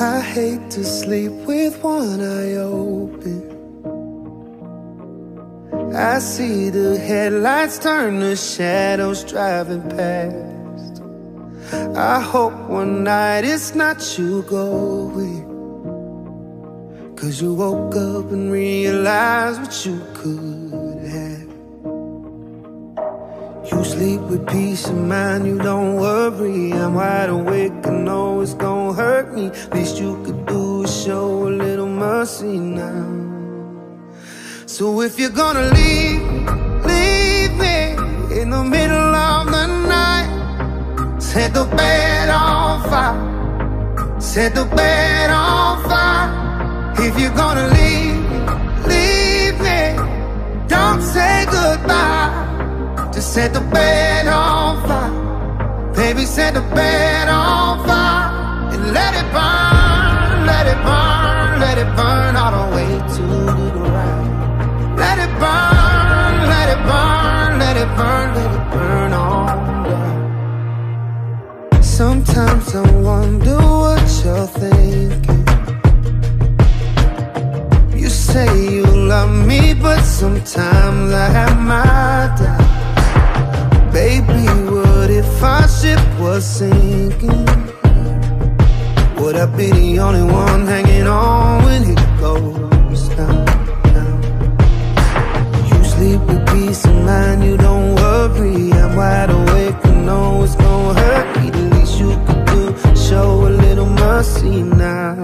I hate to sleep with one eye open. I see the headlights turn to shadows driving past. I hope one night it's not you going, 'cause you woke up and realized what you could have. You sleep with peace of mind, you don't worry. I'm wide awake, I know it's gonna hurt me. Least you could do is show a little mercy now. So if you're gonna leave, leave me in the middle of the night. Set the bed on fire, set the bed on fire. If you're gonna leave, leave me, don't say goodbye. Just set the bed on fire. Baby, set the bed on fire and let it burn, let it burn, let it burn all the way to the right. Let it burn, let it burn, let it burn, let it burn on down. Sometimes I wonder what you're thinking. You say you love me, but sometimes I have my doubts. Baby, what if our ship was sinking? Would I be the only one hanging on when it goes down, down? You sleep with peace of mind, you don't worry. I'm wide awake, I know it's gonna hurt me. The least you could do, show a little mercy now.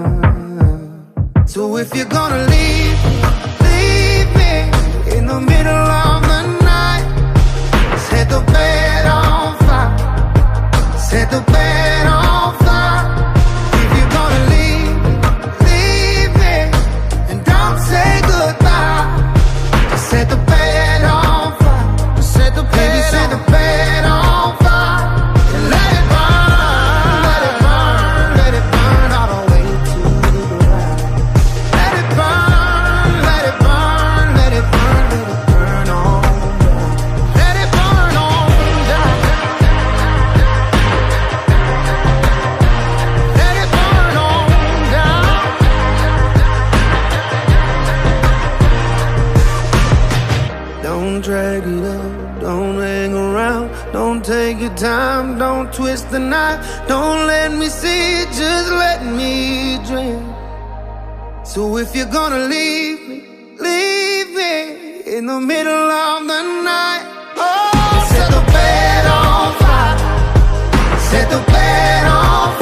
So if you're gonna leave, leave me in the middle of the night. Set the bed on fire, set the bed on fire. If you're gonna leave, leave me and don't say goodbye. Just set the bed on fire, set the bed, baby, set the bed on fire and let it burn, let it burn, let it burn all the way to the right. Let it burn, let it burn, let it burn, let it burn on down. Let it burn on down. Drag it up, don't hang around. Don't take your time, don't twist the knife. Don't let me see it, just let me dream. So if you're gonna leave me in the middle of the night. Oh, set the bed on fire, set the bed on fire.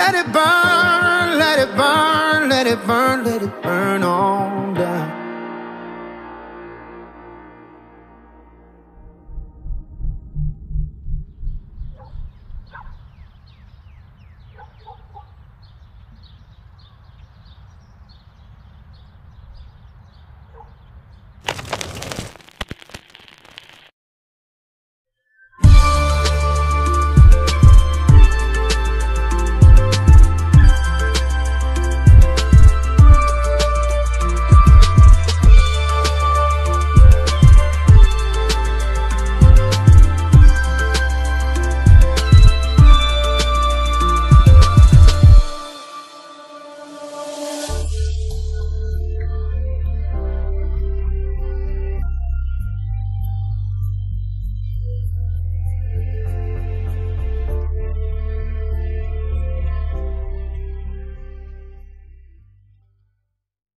Let it burn.